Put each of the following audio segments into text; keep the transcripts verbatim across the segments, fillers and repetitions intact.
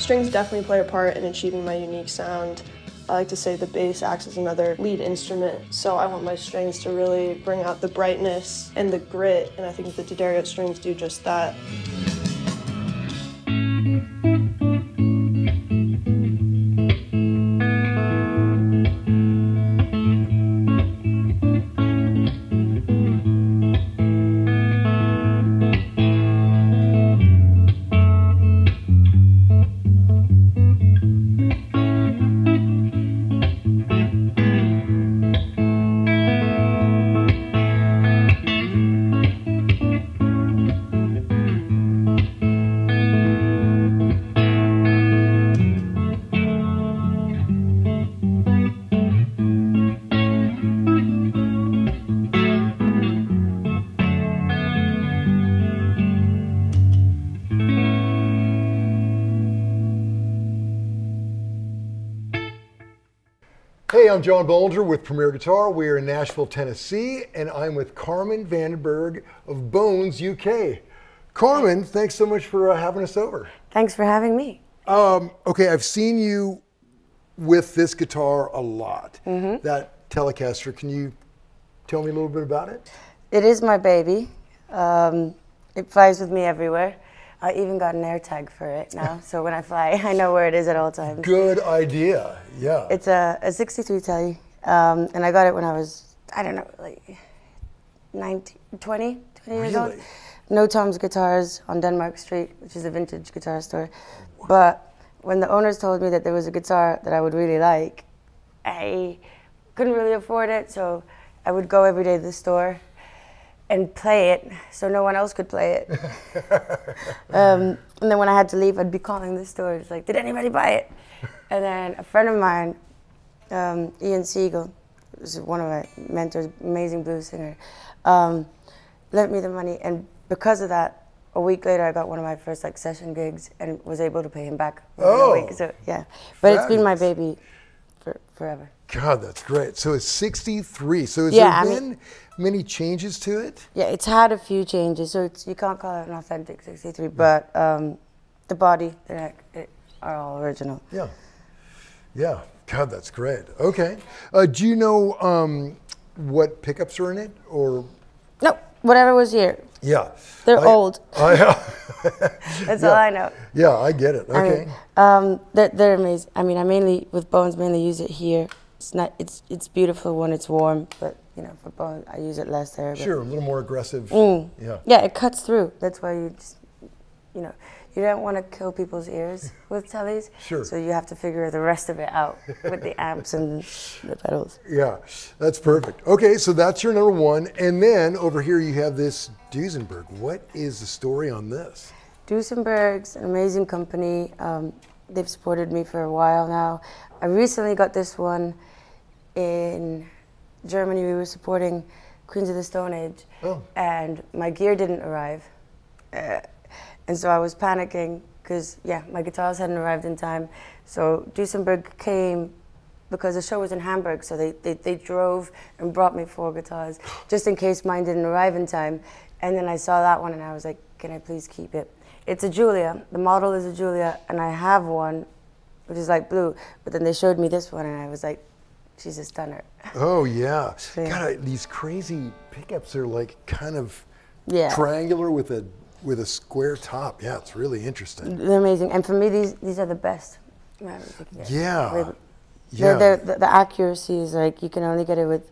Strings definitely play a part in achieving my unique sound. I like to say the bass acts as another lead instrument, so I want my strings to really bring out the brightness and the grit, and I think the D'Addario strings do just that. Hey, I'm John Bohlinger with Premier Guitar. We are in Nashville, Tennessee, and I'm with Carmen Vandenberg of Bones U K. Carmen, thanks so much for uh, having us over. Thanks for having me. Um, okay, I've seen you with this guitar a lot, mm-hmm. that Telecaster. Can you tell me a little bit about it? It is my baby. Um, it flies with me everywhere. I even got an AirTag for it now, so when I fly, I know where it is at all times. Good idea, yeah. It's a, a sixty-three Tele, um, and I got it when I was, I don't know, like nineteen, twenty, twenty really? Years old. No Tom's Guitars on Denmark Street, which is a vintage guitar store. But when the owners told me that there was a guitar that I would really like, I couldn't really afford it, so I would go every day to the store and play it so no one else could play it. um, and then when I had to leave, I'd be calling the store, just like, did anybody buy it? And then a friend of mine, um, Ian Siegel, who's one of my mentors, amazing blues singer, um, lent me the money. And because of that, a week later, I got one of my first like session gigs and was able to pay him back oh, in a week. So yeah, but fabulous. It's been my baby for, forever. God, that's great. So it's sixty-three. So has yeah, there been I mean, many changes to it? Yeah, it's had a few changes. So it's, you can't call it an authentic sixty-three, yeah. but um, the body, the neck, it are all original. Yeah. Yeah. God, that's great. Okay. Uh, do you know um, what pickups are in it? Or no, whatever was here. Yeah. They're I, old. I, that's yeah. all I know. Yeah, I get it. Okay. I mean, um, they're, they're amazing. I mean, I mainly, with Bones, mainly use it here. It's not. It's it's beautiful when it's warm, but you know, for bone, I use it less there. Sure, a little more aggressive. Mm, yeah. Yeah, it cuts through. That's why you just, you know, you don't want to kill people's ears with tellies. Sure. So you have to figure the rest of it out with the amps and the pedals. Yeah, that's perfect. Okay, so that's your number one, and then over here you have this Duesenberg. What is the story on this? Duesenberg's an amazing company. Um, they've supported me for a while now. I recently got this one. In Germany, we were supporting Queens of the Stone Age, oh. and my gear didn't arrive. Uh, and so I was panicking because, yeah, my guitars hadn't arrived in time. So Duesenberg came because the show was in Hamburg, so they, they, they drove and brought me four guitars just in case mine didn't arrive in time. And then I saw that one and I was like, can I please keep it? It's a Julia, the model is a Julia, and I have one, which is like blue, but then they showed me this one and I was like, she's a stunner. Oh yeah. So, yeah. God, these crazy pickups are like kind of yeah. triangular with a with a square top. Yeah, it's really interesting. They're amazing. And for me, these these are the best. Yeah. Yeah. They're, they're, the, the accuracy is like, you can only get it with,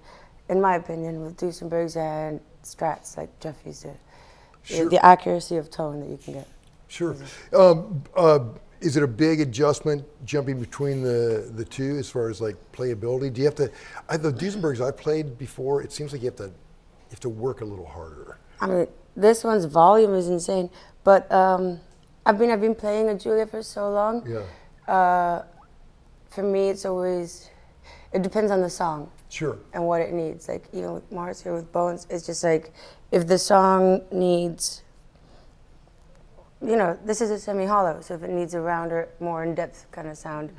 in my opinion, with Duesenbergs and Strats, like Jeffy's did. Sure. The accuracy of tone that you can get. Sure. Um, uh, Is it a big adjustment jumping between the, the two as far as like playability? Do you have to, I, the Duesenbergs I played before, it seems like you have to, you have to work a little harder. I mean, this one's volume is insane, but um, I mean, I've been playing a Julia for so long. Yeah. Uh, for me, it's always, it depends on the song. Sure. And what it needs. Like even with Mars here with Bones, it's just like, if the song needs, you know, this is a semi-hollow, so if it needs a rounder, more in-depth kind of sound,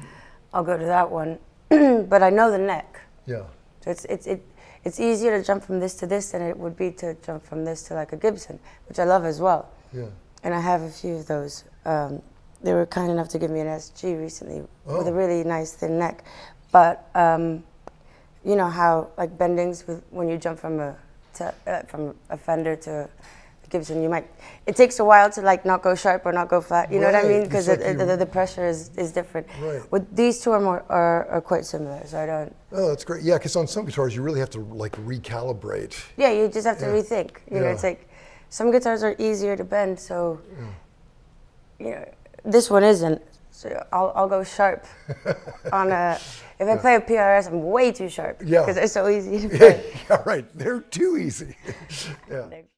I'll go to that one. But I know the neck. Yeah. So it's, it's, it, it's easier to jump from this to this than it would be to jump from this to like a Gibson, which I love as well. Yeah. And I have a few of those. Um, they were kind enough to give me an S G recently oh. with a really nice thin neck. But um, you know how like bendings with, when you jump from a to, uh, from a Fender to Gibson, you might, it takes a while to like not go sharp or not go flat, you right. know what I mean? Because like the, the pressure is, is different. Right. With these two are, more, are, are quite similar, so I don't. Oh, that's great. Yeah, because on some guitars you really have to like recalibrate. Yeah, you just have to yeah. rethink. You yeah. know, it's like some guitars are easier to bend, so yeah. you know, this one isn't. So I'll, I'll go sharp on a, if I yeah. play a P R S, I'm way too sharp because yeah. they're so easy to play. Yeah, yeah, right. They're too easy. yeah.